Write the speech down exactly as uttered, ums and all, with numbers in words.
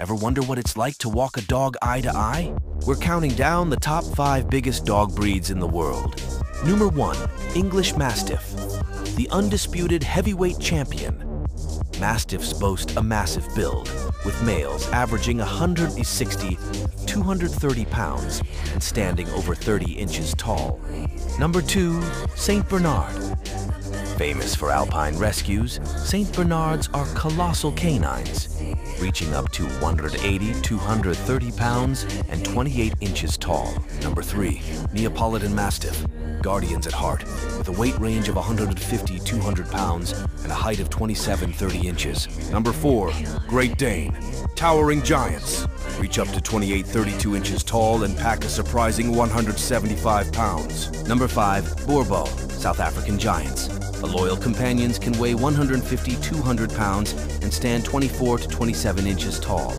Ever wonder what it's like to walk a dog eye to eye? We're counting down the top five biggest dog breeds in the world. Number one, English Mastiff, the undisputed heavyweight champion. Mastiffs boast a massive build, with males averaging one hundred sixty to two hundred thirty pounds and standing over thirty inches tall. Number two, Saint Bernard. Famous for alpine rescues, Saint Bernards are colossal canines, reaching up to one hundred eighty to two hundred thirty pounds and twenty-eight inches tall. Number three, Neapolitan Mastiff, guardians at heart, with a weight range of one hundred fifty to two hundred pounds and a height of twenty-seven to thirty inches. Number four, Great Dane, towering giants, reach up to twenty-eight to thirty-two inches tall and pack a surprising one hundred seventy-five pounds. Number five, Borzoi, South African giants. The loyal companions can weigh one hundred fifty to two hundred pounds and stand twenty-four to twenty-seven inches tall.